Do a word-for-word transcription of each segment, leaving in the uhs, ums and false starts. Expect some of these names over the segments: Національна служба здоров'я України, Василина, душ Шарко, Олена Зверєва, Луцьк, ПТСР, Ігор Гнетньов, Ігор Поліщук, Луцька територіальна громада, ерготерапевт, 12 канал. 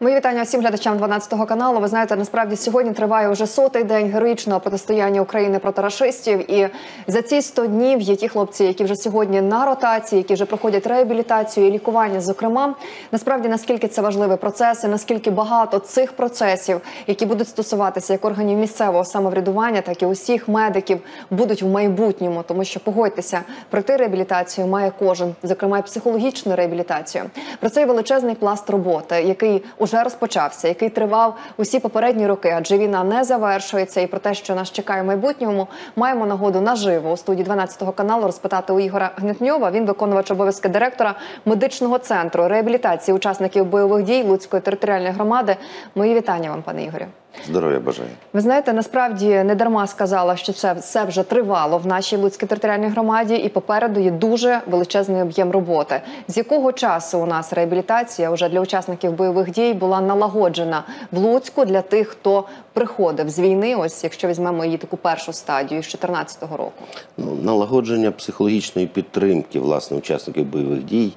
Мої вітання всім глядачам дванадцятого каналу. Ви знаєте, насправді сьогодні триває вже сотий день героїчного протистояння України проти рашистів. І за ці сто днів є ті хлопці, які вже сьогодні на ротації, які вже проходять реабілітацію і лікування, зокрема. Насправді, наскільки це важливий процес і наскільки багато цих процесів, які будуть стосуватися як органів місцевого самоврядування, так і усіх медиків, будуть в майбутньому. Тому що, погодьтеся, пройти реабілітацію має кожен, зокрема і психологічну реабілітацію. Про цей величезний пласт роботи, який вже розпочався, який тривав усі попередні роки, адже війна не завершується. І про те, що нас чекає в майбутньому, маємо нагоду наживо у студії дванадцятого каналу розпитати у Ігора Гнетньова. Він виконувач обов'язки директора медичного центру реабілітації учасників бойових дій Луцької територіальної громади. Мої вітання вам, пане Ігорю. Здоров'я бажаю. Ви знаєте, насправді не дарма сказала, що це все вже тривало в нашій Луцькій територіальній громаді і попереду є дуже величезний об'єм роботи. З якого часу у нас реабілітація вже для учасників бойових дій була налагоджена в Луцьку для тих, хто приходив з війни, ось якщо візьмемо її таку першу стадію з чотирнадцятого року? Ну, налагодження психологічної підтримки, власне, учасників бойових дій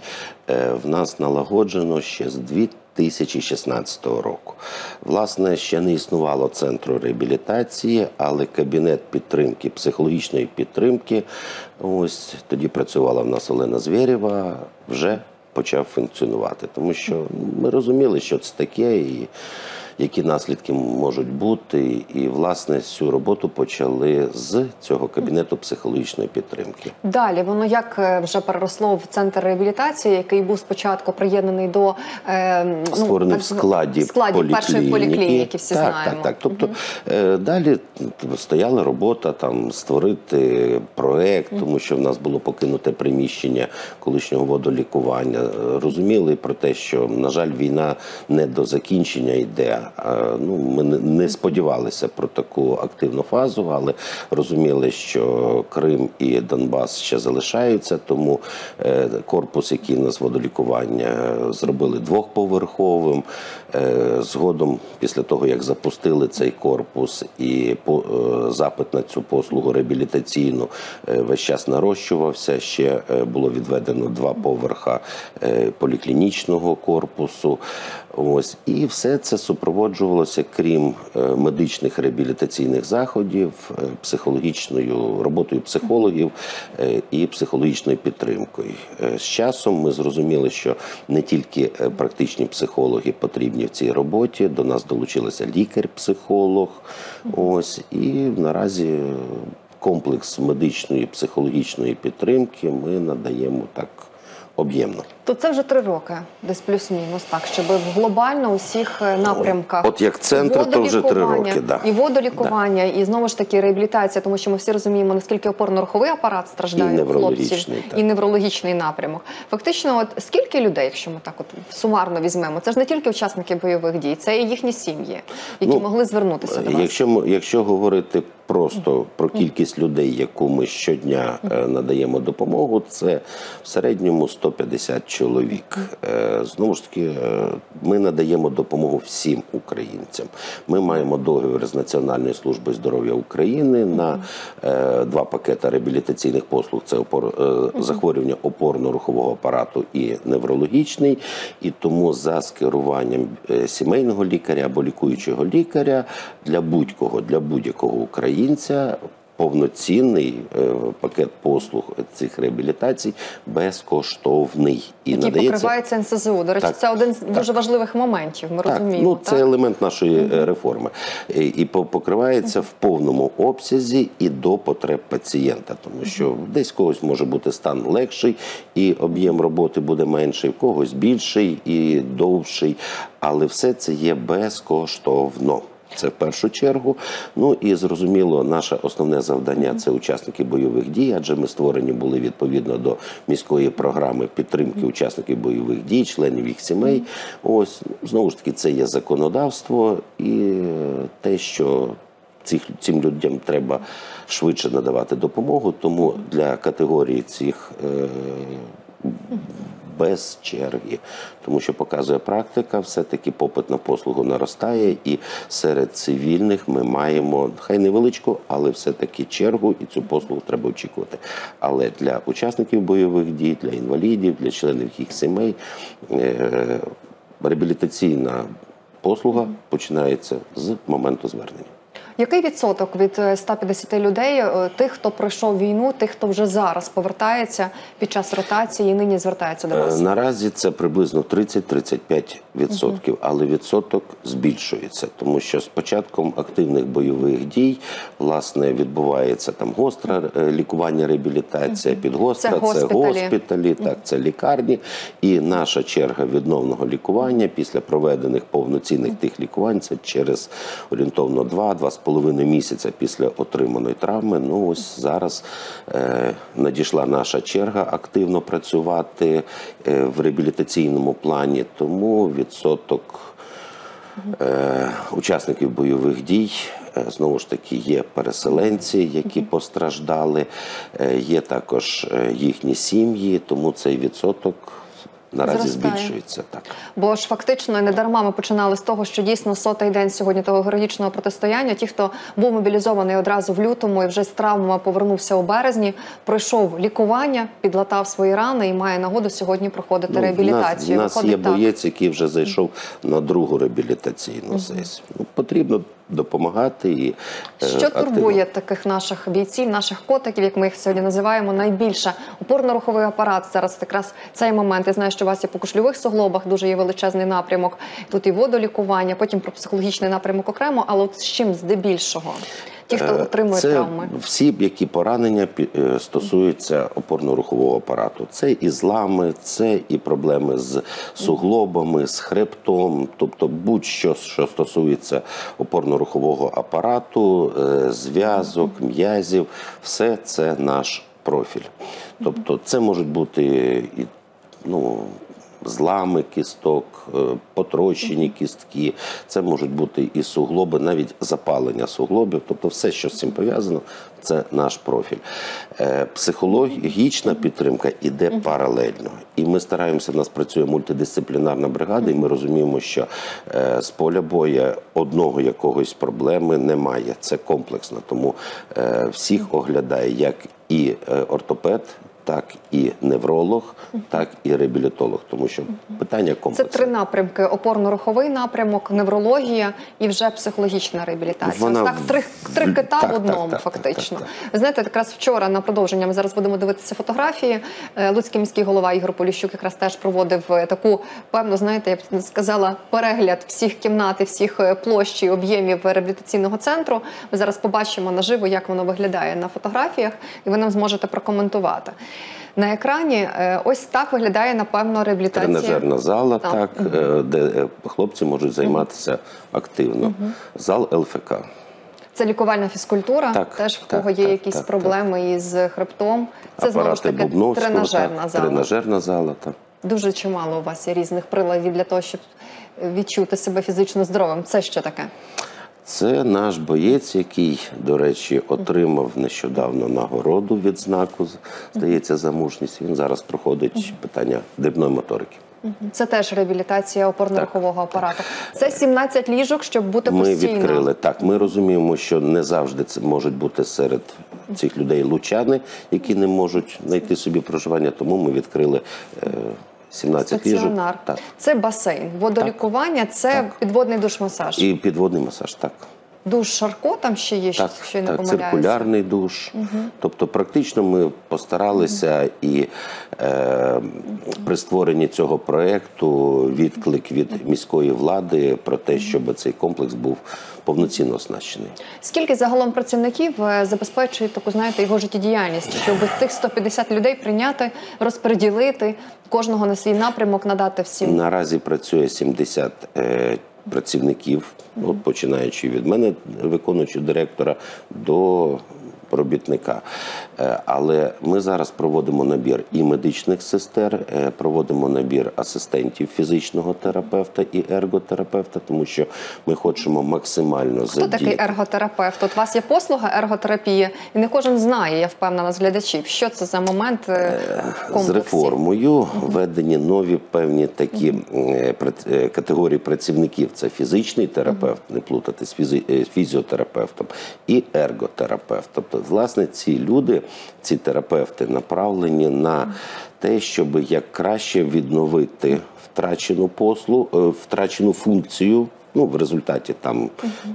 е, в нас налагоджено ще з дві тисячі шістнадцятого року. Власне, ще не існувало центру реабілітації, але кабінет підтримки, психологічної підтримки, ось тоді працювала в нас Олена Зверєва, вже почав функціонувати. Тому що ми розуміли, що це таке і які наслідки можуть бути. І, власне, цю роботу почали з цього кабінету психологічної підтримки. Далі, воно як вже переросло в центр реабілітації, який був спочатку приєднаний до... Е, ну, створений так, в складі, складі першої поліклініки, всі так, знаємо. Так, так. Тобто, угу. Далі стояла робота там, створити проєкт, угу. тому що в нас було покинуте приміщення колишнього водолікування. Розуміли про те, що, на жаль, війна не до закінчення йде. Ну, ми не сподівалися про таку активну фазу, але розуміли, що Крим і Донбас ще залишаються, тому корпус, який у нас водолікування, зробили двохповерховим. Згодом, після того, як запустили цей корпус і запит на цю послугу реабілітаційну весь час нарощувався, ще було відведено два поверха поліклінічного корпусу. Ось. І все це супроводжувалося, крім медичних реабілітаційних заходів, психологічною роботою психологів і психологічною підтримкою. З часом ми зрозуміли, що не тільки практичні психологи потрібні в цій роботі, до нас долучилися лікар-психолог. Ось. І наразі комплекс медичної, психологічної підтримки ми надаємо так об'ємно. То це вже три роки, десь плюс-мінус, так, щоб глобально у всіх напрямках. От як центр, то вже три роки, да. І водолікування, да. І знову ж таки реабілітація, тому що ми всі розуміємо, наскільки опорно-руховий апарат страждає у хлопців, і неврологічний напрямок. Фактично, от скільки людей, якщо ми так от сумарно візьмемо, це ж не тільки учасники бойових дій, це і їхні сім'ї, які ну, могли звернутися до вас. Якщо, якщо говорити просто про кількість людей, яку ми щодня надаємо допомогу, це в середньому сто п'ятдесят чоловік. Знову ж таки, ми надаємо допомогу всім українцям. Ми маємо договір з Національною службою здоров'я України на два пакети реабілітаційних послуг. Це опор... захворювання опорно-рухового апарату і неврологічний. І тому за скеруванням сімейного лікаря або лікуючого лікаря для будь-кого, для будь-якого українця повноцінний пакет послуг цих реабілітацій безкоштовний. І який надається... покривається НСЗУ. До речі, так, це один з так. дуже важливих моментів, ми так, розуміємо. Ну, так? Це елемент нашої mm-hmm. реформи. І, і покривається mm-hmm. в повному обсязі і до потреб пацієнта. Тому що mm-hmm. десь когось може бути стан легший, і об'єм роботи буде менший, в когось більший і довший. Але все це є безкоштовно. Це в першу чергу. Ну і, зрозуміло, наше основне завдання – це учасники бойових дій, адже ми створені були відповідно до міської програми підтримки учасників бойових дій, членів їх сімей. Ось, знову ж таки, це є законодавство і те, що цих, цим людям треба швидше надавати допомогу, тому для категорії цих е, без черги. Тому що показує практика, все-таки попит на послугу наростає, і серед цивільних ми маємо, хай невеличку, але все-таки чергу, і цю послугу треба очікувати. Але для учасників бойових дій, для інвалідів, для членів їх сімей, е- реабілітаційна послуга починається з моменту звернення. Який відсоток від ста п'ятдесяти людей, тих, хто пройшов війну, тих, хто вже зараз повертається під час ротації і нині звертається до вас? Наразі це приблизно тридцять-тридцять п'ять відсотків, але відсоток збільшується, тому що з початком активних бойових дій, власне, відбувається там гостре лікування, реабілітація, підгостра, це госпіталі, це, госпіталі, так, це лікарні. І наша черга відновного лікування після проведених повноцінних тих лікувань, це через орієнтовно два-два з половиною місяця після отриманої травми. Ну ось зараз е, надійшла наша черга активно працювати е, в реабілітаційному плані, тому відсоток е, учасників бойових дій, е, знову ж таки, є переселенці, які постраждали, е, є також їхні сім'ї, тому цей відсоток наразі зростає. Збільшується. Так. Бо ж фактично не дарма ми починали з того, що дійсно сотий день сьогодні того героїчного протистояння. Ті, хто був мобілізований одразу в лютому і вже з травмами повернувся у березні, пройшов лікування, підлатав свої рани і має нагоду сьогодні проходити ну, реабілітацію. У нас, нас є так. боєць, який вже зайшов mm. на другу реабілітаційну mm. сесію. Ну, потрібно допомагати. І, що е, турбує таких наших бійців, наших котиків, як ми їх сьогодні називаємо, найбільше? Опорно-руховий апарат зараз якраз цей момент. Я знаю, що у вас є по кульшових суглобах дуже є величезний напрямок. Тут і водолікування, потім про психологічний напрямок окремо, але от з чим здебільшого? Ті, хто отримує це травми. Всі, які поранення стосуються опорно-рухового апарату. Це і злами, це і проблеми з суглобами, з хребтом. Тобто будь-що, що стосується опорно-рухового апарату, зв'язок, м'язів. Все це наш профіль. Тобто це можуть бути і, ну, злами кісток, потрощені кістки, це можуть бути і суглоби, навіть запалення суглобів, тобто все, що з цим пов'язано, це наш профіль. Психологічна підтримка йде паралельно. І ми стараємося, в нас працює мультидисциплінарна бригада, і ми розуміємо, що з поля бою одного якогось проблеми немає. Це комплексно, тому всіх оглядає, як і ортопед, так і невролог, так і реабілітолог, тому що питання комплексне. Це три напрямки: опорно-руховий напрямок, неврологія і вже психологічна реабілітація. Вона... Так, три, три кита так, в одному, так, фактично. Так, так, так. Знаєте, якраз вчора на продовження, ми зараз будемо дивитися фотографії, луцький міський голова Ігор Поліщук якраз теж проводив таку, певно, знаєте, я б сказала, перегляд всіх кімнат і всіх площ і об'ємів реабілітаційного центру. Ми зараз побачимо наживо, як воно виглядає на фотографіях, і ви нам зможете прокоментувати. На екрані ось так виглядає, напевно, реабілітація. Тренажерна зала, там. так, угу. де хлопці можуть займатися активно. Угу. Зал ЛФК. Це лікувальна фізкультура, так, теж в кого так, є так, якісь так, проблеми так. із хребтом. Це, апарати знову ж таки, тренажерна так, зала. Тренажерна зала, так. Дуже чимало у вас є різних приладів для того, щоб відчути себе фізично здоровим. Це що таке? Це наш боєць, який, до речі, отримав нещодавно нагороду, відзнаку, здається, за мужність. Він зараз проходить питання дрібної моторики. Це теж реабілітація опорно-рухового апарату. Це сімнадцять ліжок, щоб бути постійно. Ми відкрили, так. Ми розуміємо, що не завжди це можуть бути серед цих людей лучани, які не можуть знайти собі проживання, тому ми відкрили е сімнадцять ліжок. Так. Це басейн, водолікування, так. це так. підводний душ-масаж. І підводний масаж, так. Душ Шарко там ще є, так, що я не помиляюся. Так, циркулярний душ. Угу. Тобто практично ми постаралися угу. і е, при створенні цього проєкту відклик від міської влади про те, щоб цей комплекс був повноцінно оснащений. Скільки загалом працівників забезпечує таку, знаєте, його життєдіяльність, щоб тих ста п'ятдесяти людей прийняти, розподілити, кожного на свій напрямок надати всім? Наразі працює сімдесят е, працівників, от, починаючи від мене, виконуючого директора, до робітника. Але ми зараз проводимо набір і медичних сестер, проводимо набір асистентів фізичного терапевта і ерготерапевта, тому що ми хочемо максимально задіяти. Хто такий ерготерапевт? От у вас є послуга ерготерапії, і не кожен знає, я впевнена, з глядачів, що це за момент в комплексі? З реформою введені нові певні такі категорії працівників. Це фізичний терапевт, не плутати з фізіотерапевтом, і ерготерапевт. Тобто, власне, ці люди, ці терапевти направлені на те, щоб як краще відновити втрачену послугу, втрачену функцію, ну, в результаті там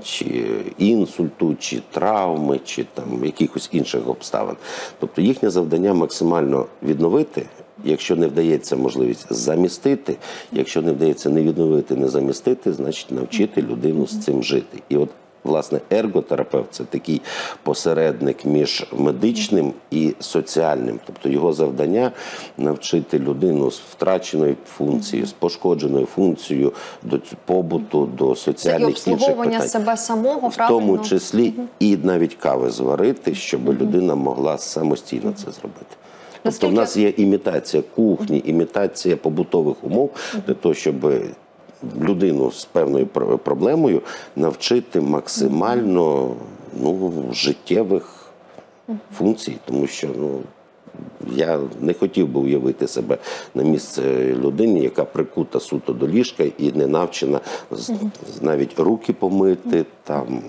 чи інсульту, чи травми, чи там якихось інших обставин. Тобто їхнє завдання максимально відновити, якщо не вдається можливість замістити, якщо не вдається не відновити, не замістити, значить навчити людину з цим жити. І от, власне, ерготерапевт – це такий посередник між медичним і соціальним. Тобто його завдання – навчити людину з втраченою функцією, з пошкодженою функцією до побуту, до соціальних інших питань. І обслуговування себе самого, правильно? В тому числі і навіть кави зварити, щоб людина могла самостійно це зробити. Тобто в нас є імітація кухні, імітація побутових умов для того, щоб людину з певною проблемою навчити максимально, ну, життєвих функцій, тому що, ну, я не хотів би уявити себе на місце людини, яка прикута суто до ліжка і не навчена навіть руки помити, там,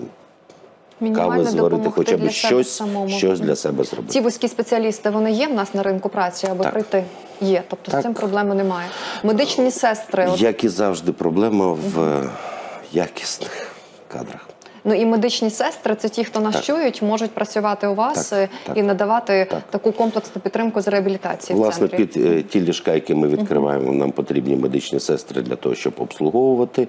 кави зварити, хоча б щось, щось для себе зробити. Ці вузькі спеціалісти, вони є в нас на ринку праці, аби прийти? Є, тобто так, з цим проблеми немає. Медичні сестри... Як і завжди, проблема в угу. якісних кадрах. Ну і медичні сестри, це ті, хто нас так. чують, можуть працювати у вас так, так, і надавати так. таку комплексну підтримку з реабілітації. Власне, в центрі. Під ті ліжка, які ми відкриваємо, нам потрібні медичні сестри для того, щоб обслуговувати.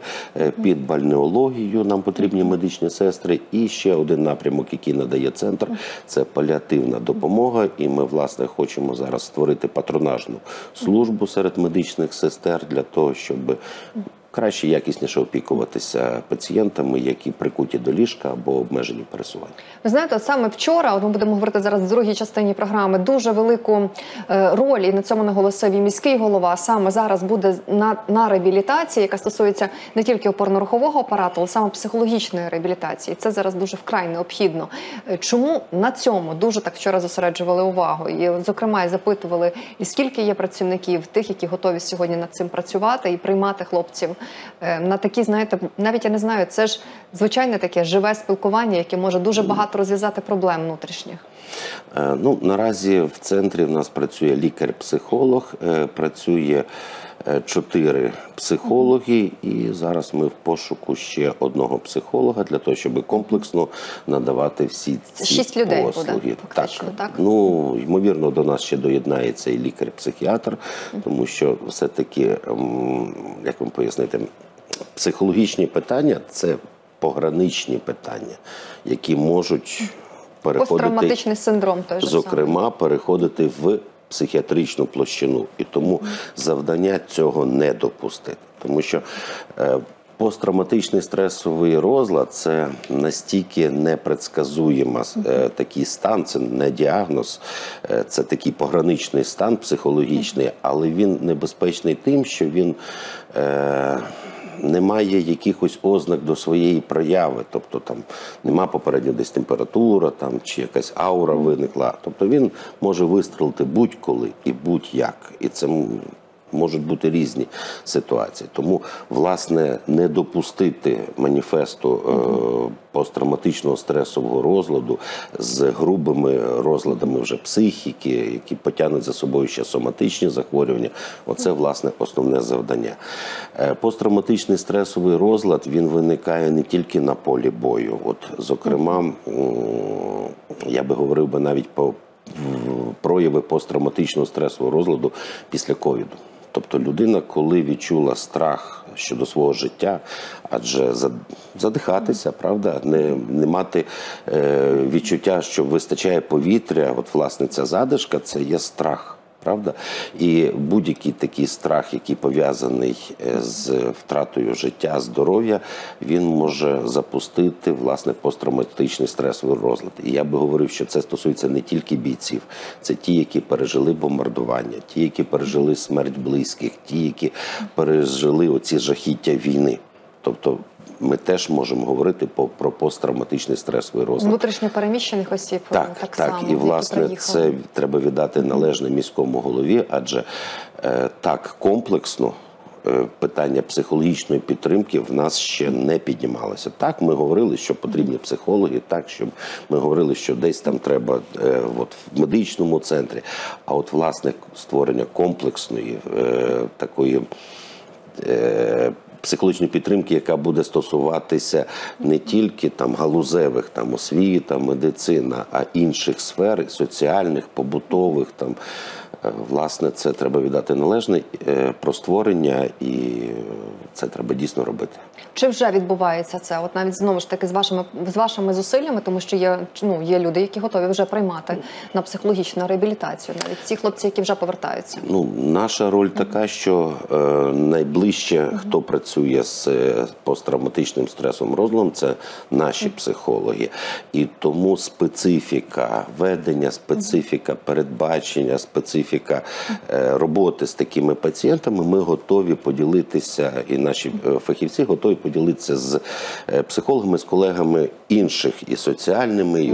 Під бальнеологію нам потрібні медичні сестри. І ще один напрямок, який надає центр, це паліативна допомога. І ми, власне, хочемо зараз створити патронажну службу серед медичних сестер для того, щоб краще, якісніше опікуватися пацієнтами, які прикуті до ліжка або обмежені пересування. Ви знаєте, от саме вчора, от ми будемо говорити зараз в другій частині програми, дуже велику роль, і на цьому наголосив і міський голова, саме зараз буде на, на реабілітації, яка стосується не тільки опорно-рухового апарату, але саме психологічної реабілітації. Це зараз дуже вкрай необхідно. Чому на цьому дуже так вчора зосереджували увагу? І, зокрема, і запитували, і скільки є працівників, тих, які готові сьогодні над цим працювати і приймати хлопців на такі, знаєте, навіть я не знаю, це ж звичайне таке живе спілкування, яке може дуже багато розв'язати проблем внутрішніх. Ну, наразі в центрі в нас працює лікар-психолог, працює чотири психологи, і зараз ми в пошуку ще одного психолога для того, щоб комплексно надавати всі ці шість людей послуги. Буде, фактично, так. так? Ну, ймовірно, до нас ще доєднається і лікар-психіатр, тому що все-таки, як вам пояснити, психологічні питання – це пограничні питання, які можуть переходити... Посттравматичний синдром теж. Зокрема, переходити в психіатричну площину. І тому завдання цього не допустити. Тому що посттравматичний стресовий розлад – це настільки непредсказуємо такий стан, це не діагноз, це такий пограничний стан психологічний, але він небезпечний тим, що він... Е немає якихось ознак до своєї прояви, тобто там нема попередньо десь температура, там, чи якась аура виникла. Тобто він може вистрелити будь-коли і будь-як. І це можуть бути різні ситуації. Тому, власне, не допустити маніфесту е посттравматичного стресового розладу з грубими розладами вже психіки, які потягнуть за собою ще соматичні захворювання. Оце, власне, основне завдання. Посттравматичний стресовий розлад, він виникає не тільки на полі бою. От, зокрема, я би говорив би навіть по прояви посттравматичного стресового розладу після ковіду. Тобто людина, коли відчула страх щодо свого життя, адже задихатися, правда, не, не мати е, відчуття, що вистачає повітря, от, власне, ця задишка – це є страх. Правда? І будь-який такий страх, який пов'язаний з втратою життя, здоров'я, він може запустити, власне, посттравматичний стресовий розлад. І я би говорив, що це стосується не тільки бійців. Це ті, які пережили бомбардування, ті, які пережили смерть близьких, ті, які пережили оці жахіття війни. Тобто ми теж можемо говорити про посттравматичний стресовий розлад. Внутрішньо переміщених осіб так, так, так само. Так, і, власне, це треба віддати належне міському голові, адже е, так комплексно е, питання психологічної підтримки в нас ще не піднімалося. Так, ми говорили, що потрібні психологи, так, що ми говорили, що десь там треба е, от, в медичному центрі. А от, власне, створення комплексної е, такої... Е, психологічної підтримки, яка буде стосуватися не тільки там галузевих, там освіта, медицина, а інших сфер, соціальних, побутових, там. Власне, це треба віддати належне про створення, і це треба дійсно робити. Чи вже відбувається це? От навіть, знову ж таки, з вашими, з вашими зусиллями, тому що є, ну, є люди, які готові вже приймати на психологічну реабілітацію, навіть ці хлопці, які вже повертаються. Ну, наша роль така, що е, найближче, uh-huh. хто працює з посттравматичним стресовим розладом, це наші uh-huh. психологи. І тому специфіка ведення, специфіка передбачення, специфіка роботи з такими пацієнтами, ми готові поділитися, і наші фахівці готові поділитися з психологами, з колегами інших, і соціальними, і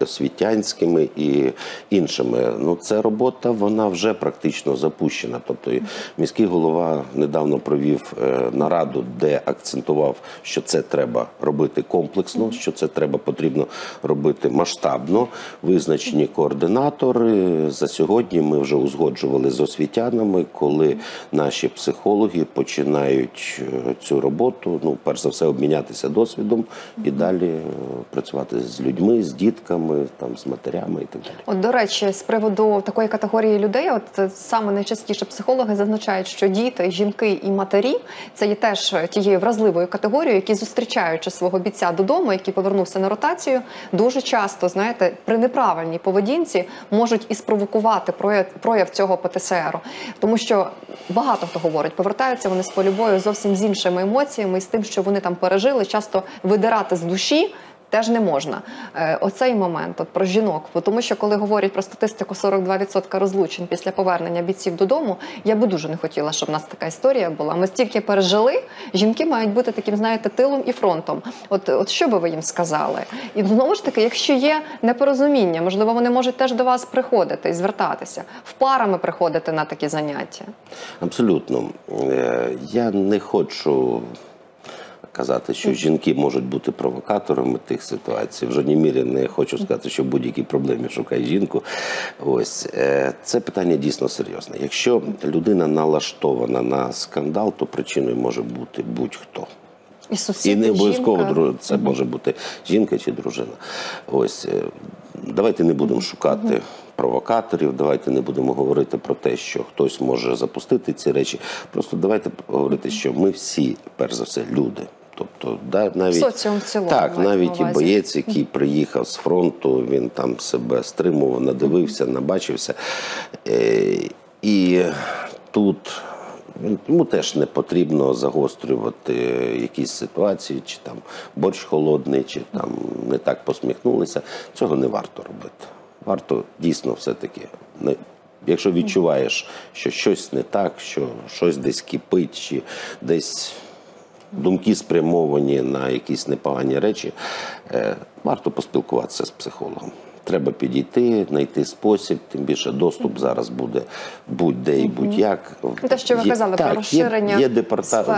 освітянськими, і іншими. Ну, ця робота, вона вже практично запущена. Тобто міський голова недавно провів нараду, де акцентував, що це треба робити комплексно, що це треба потрібно робити масштабно. Визначені координатори. За сьогодні ми вже узгоджували з освітянами, коли наші психологи починають цю роботу, ну, перш за все, обмінятися досвідом і далі працювати з людьми, з дітками, там, з матерями і так далі. От, до речі, з приводу такої категорії людей, от саме найчастіше психологи зазначають, що діти, жінки і матері – це є теж тією вразливою категорією, які, зустрічаючи свого бійця додому, який повернувся на ротацію, дуже часто, знаєте, при неправильній поведінці можуть і спровокувати прояв прояв цього ПТСРу. Тому що багато хто говорить, повертаються вони з поля бою зовсім з іншими емоціями і з тим, що вони там пережили, часто видирати з душі теж не можна. Оцей момент от, про жінок, тому що коли говорять про статистику сорок два відсотки розлучень після повернення бійців додому, я би дуже не хотіла, щоб в нас така історія була. Ми стільки пережили, жінки мають бути таким, знаєте, тилом і фронтом. От, от що би ви їм сказали? І знову ж таки, якщо є непорозуміння, можливо, вони можуть теж до вас приходити і звертатися, в парами приходити на такі заняття. Абсолютно. Я не хочу казати, що жінки можуть бути провокаторами тих ситуацій. В жодній мірі не хочу сказати, що в будь-якій проблемі шукай жінку. Ось. Це питання дійсно серйозне. Якщо людина налаштована на скандал, то причиною може бути будь-хто. І, І не обов'язково це може бути жінка чи дружина. Ось. Давайте не будемо шукати провокаторів, давайте не будемо говорити про те, що хтось може запустити ці речі. Просто давайте говорити, що ми всі, перш за все, люди. Тобто, да, навіть, соціум в цілому, так, навіть і боєць, який приїхав з фронту, він там себе стримував, надивився, набачився. І тут йому теж не потрібно загострювати якісь ситуації, чи там борщ холодний, чи там не так посміхнулися. Цього не варто робити. Варто дійсно все-таки, якщо відчуваєш, що щось не так, що щось десь кипить, чи десь думки спрямовані на якісь непогані речі, варто поспілкуватися з психологом. Треба підійти, знайти спосіб, тим більше доступ зараз буде будь-де і будь-як. Те, що ви казали, про розширення. Є в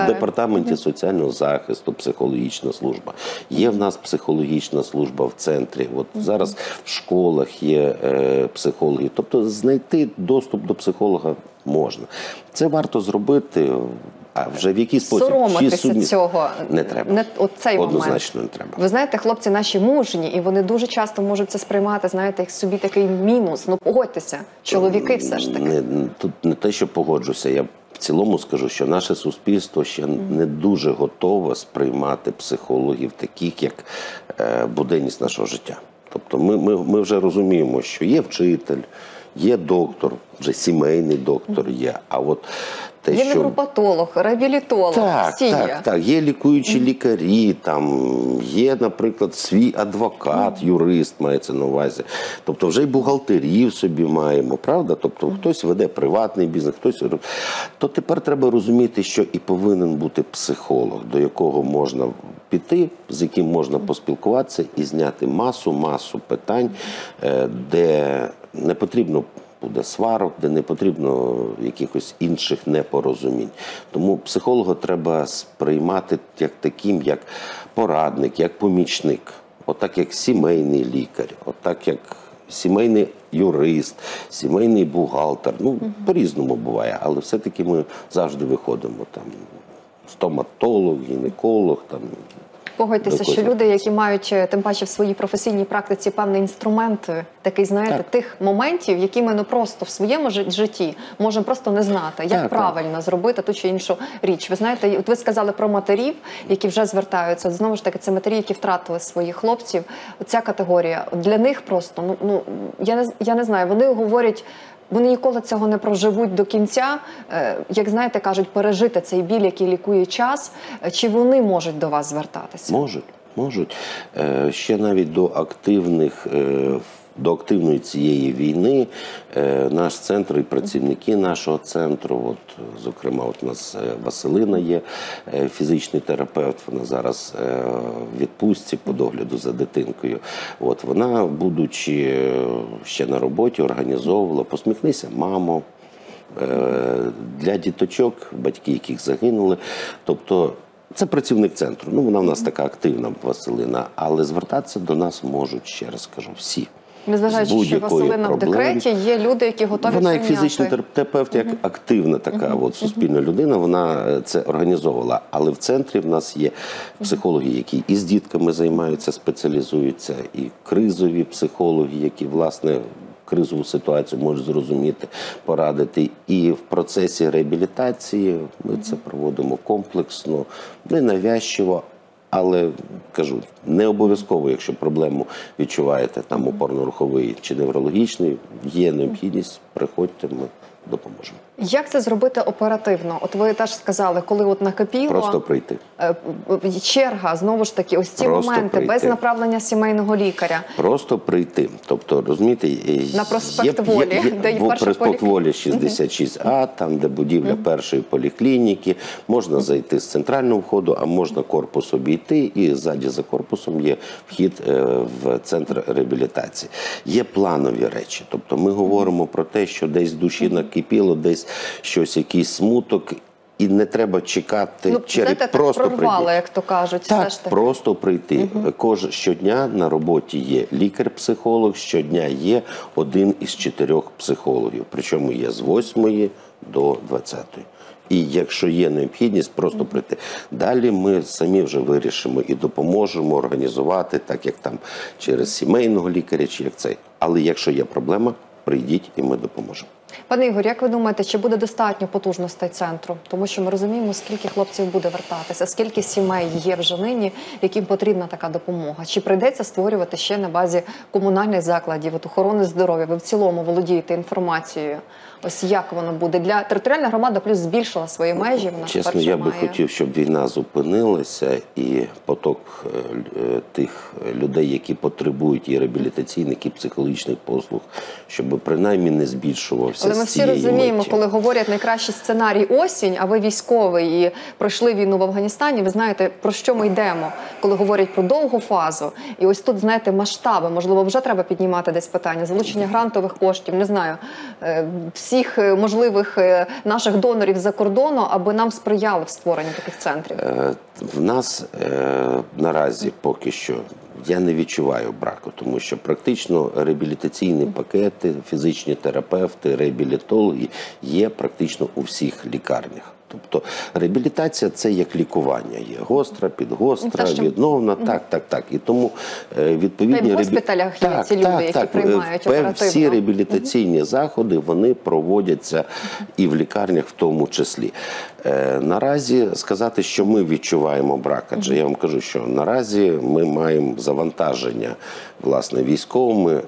департаменті соціального захисту психологічна служба. Є в нас психологічна служба в центрі. От зараз в школах є психологи. Тобто знайти доступ до психолога можна. Це варто зробити. А вже в який спосіб? Соромитися цього не треба. Не, от цей Однозначно момент. не треба. Ви знаєте, хлопці наші мужні, і вони дуже часто можуть це сприймати, знаєте, як собі такий мінус. Ну, погодьтеся, чоловіки все ж таки. Не, тут не те, що погоджуся, я в цілому скажу, що наше суспільство ще не дуже готове сприймати психологів таких, як буденність нашого життя. Тобто ми, ми, ми вже розуміємо, що є вчитель, є доктор, вже сімейний доктор є, а от те, є що... невропатолог, реабілітолог, так, всі так, є. Так, є лікуючі лікарі, там, є, наприклад, свій адвокат, юрист мається на увазі. Тобто вже й бухгалтерів собі маємо, правда? Тобто хтось веде приватний бізнес, хтось... То тепер треба розуміти, що і повинен бути психолог, до якого можна піти, з яким можна поспілкуватися і зняти масу-масу питань, де не потрібно буде сварок, де не потрібно якихось інших непорозумінь. Тому психолога треба сприймати як таким, як порадник, як помічник, отак як сімейний лікар, отак як сімейний юрист, сімейний бухгалтер. Ну, по-різному буває, але все-таки ми завжди виходимо там стоматолог, гінеколог. Там, погодьтеся, що люди, які мають, тим паче, в своїй професійній практиці певний інструмент, такий, знаєте, так. тих моментів, які ми ну, просто в своєму житті можемо просто не знати, як так, правильно так. зробити ту чи іншу річ. Ви знаєте, от ви сказали про матерів, які вже звертаються. От, знову ж таки, це матері, які втратили своїх хлопців. Оця категорія, для них просто, ну, я не, я не знаю, вони говорять, вони ніколи цього не проживуть до кінця, як, знаєте, кажуть, пережити цей біль, який лікує час. Чи вони можуть до вас звертатися? Можуть, можуть. Ще навіть до активних, до активної цієї війни наш центр і працівники нашого центру, от, зокрема, от у нас Василина є, фізичний терапевт, вона зараз в відпустці по догляду за дитинкою. От, вона, будучи ще на роботі, організовувала «Посміхнися, мамо» для діточок, батьки яких загинули. Тобто, це працівник центру, ну, вона в нас така активна, Василина, але звертатися до нас можуть, ще раз кажу, всі. Незважаючи, що Василина в декреті, є люди, які готові прийняти. Вона як фізичний терапевт, як активна така от суспільна людина, вона це організовувала. Але в центрі в нас є психологи, які і з дітками займаються, спеціалізуються, і кризові психологи, які, власне, кризову ситуацію можуть зрозуміти, порадити. І в процесі реабілітації ми це проводимо комплексно, ненавязчиво. Але, кажу, не обов'язково, якщо проблему відчуваєте, там, опорно-руховий чи неврологічний, є необхідність, приходьте, ми допоможемо. Як це зробити оперативно? От ви теж сказали, коли от накипіло... Просто прийти. Черга, знову ж таки, ось ці Просто моменти, прийти. без направлення сімейного лікаря. Просто прийти. Тобто, розумієте... На проспект Волі, де є перша поліклініка. шістдесят шість А, там, де будівля mm-hmm. першої поліклініки. Можна mm-hmm. зайти з центрального входу, а можна корпус обійти, і ззаді за корпусом є вхід в центр реабілітації. Є планові речі. Тобто, ми говоримо про те, що десь душі накипіло, десь щось, якийсь смуток, і не треба чекати, ну, через знаєте, просто так прорвало, прийти. Як то кажуть, так, все ж таки. Просто прийти. Угу. Кож щодня на роботі є лікар-психолог, щодня є один із чотирьох психологів, причому є з восьмої до двадцятої. І якщо є необхідність, просто прийти. Далі ми самі вже вирішимо і допоможемо організувати, так як там через сімейного лікаря, чи як цей. Але якщо є проблема, прийдіть і ми допоможемо. Пане Ігор, як ви думаєте, чи буде достатньо потужностей центру? Тому що ми розуміємо, скільки хлопців буде вертатися, скільки сімей є вже нині, яким потрібна така допомога. Чи прийдеться створювати ще на базі комунальних закладів, от охорони здоров'я? Ви в цілому володієте інформацією? Ось як воно буде? Для... Територіальна громада плюс збільшила свої межі. Вона Чесно, я має... би хотів, щоб війна зупинилася і поток тих людей, які потребують і реабілітаційних, і психологічних послуг, щоб принаймні не збільшувався. Але ми всі розуміємо, меті. коли говорять найкращий сценарій осінь, а ви військовий і пройшли війну в Афганістані, ви знаєте, про що ми йдемо, коли говорять про довгу фазу. І ось тут, знаєте, масштаби, можливо, вже треба піднімати десь питання, залучення грантових коштів, не знаю, всіх можливих наших донорів за кордону, аби нам сприяли в створенні таких центрів. В нас наразі поки що... Я не відчуваю браку, тому що практично реабілітаційні пакети, фізичні терапевти, реабілітологи є практично у всіх лікарнях. Тобто реабілітація – це як лікування. Є гостра, підгостра, відновна, так, так, так. І тому відповідні... В госпіталях є ці люди, які приймають оперативно. Всі реабілітаційні заходи, вони проводяться і в лікарнях в тому числі. Наразі сказати, що ми відчуваємо брак, адже я вам кажу, що наразі ми маємо завантаження, власне, військовими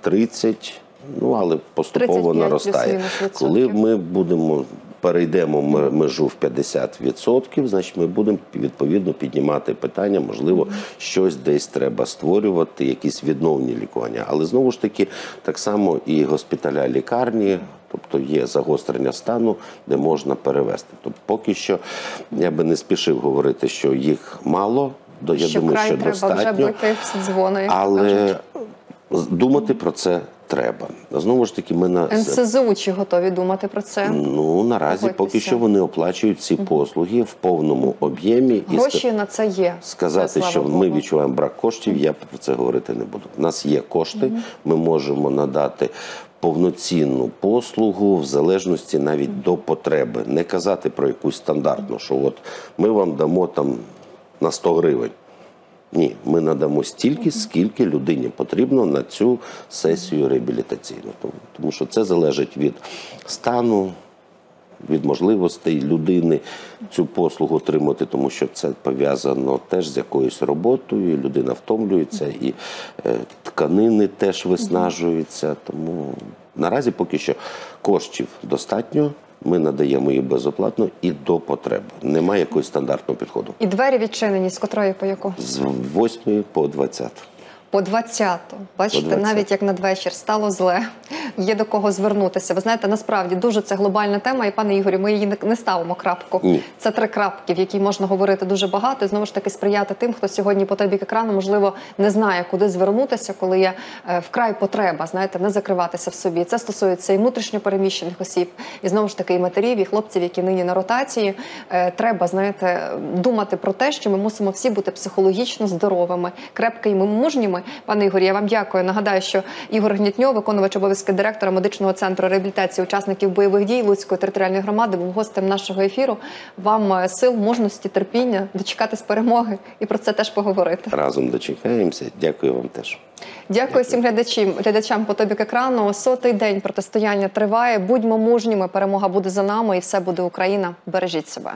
тридцять, ну, але поступово наростає. Коли ми будемо... перейдемо межу в п'ятдесят відсотків, значить ми будемо відповідно піднімати питання, можливо, щось десь треба створювати, якісь відновні лікування. Але знову ж таки, так само і госпіталя, лікарні, тобто є загострення стану, де можна перевести. Тобто поки що я би не спішив говорити, що їх мало, я що думаю, що достатньо, дзвони, але думати про це треба. Знову ж таки, ми на... НСЗУ чи готові думати про це? Ну, наразі Погодьтеся. поки що вони оплачують ці послуги в повному об'ємі. Гроші і... на це є. Сказати, це, що Богу. ми відчуваємо брак коштів, я про це говорити не буду. У нас є кошти, mm-hmm. ми можемо надати повноцінну послугу в залежності навіть до потреби. Не казати про якусь стандартну, що от ми вам дамо там на сто гривень. Ні, ми надамо стільки, скільки людині потрібно на цю сесію реабілітаційну. Тому що це залежить від стану, від можливостей людини цю послугу отримати, тому що це пов'язано теж з якоюсь роботою, людина втомлюється і тканини теж виснажуються. Тому наразі поки що коштів достатньо. Ми надаємо її безоплатно і до потреби. Немає якогось стандартного підходу. І двері відчинені з котрої по яку? З восьмої по двадцяту. По двадцяту. Бачите, навіть як надвечір стало зле. Є до кого звернутися. Ви знаєте, насправді дуже це глобальна тема. І, пане Ігорю, ми її не ставимо крапку. Ні. Це три крапки, в якій можна говорити дуже багато. І, знову ж таки, сприяти тим, хто сьогодні по той бік екрану, можливо, не знає, куди звернутися, коли є вкрай потреба, знаєте, не закриватися в собі. Це стосується і внутрішньопереміщених осіб, і, знову ж таки, і матерів, і хлопців, які нині на ротації. Треба, знаєте, думати про те, що ми мусимо всі бути психологічно здоровими, крепкими, мужніми. Пане Ігорі, я вам дякую. Нагадаю, що Ігор Гнетньов, виконувач обов'язки директора медичного центру реабілітації учасників бойових дій Луцької територіальної громади, був гостем нашого ефіру. Вам сил, мужності, терпіння, дочекатись перемоги і про це теж поговорити. Разом дочекаємося. Дякую вам теж. Дякую, Дякую. всім глядачам, глядачам по тобі екрану. Сотий день протистояння триває. Будьмо мужніми, перемога буде за нами і все буде Україна. Бережіть себе.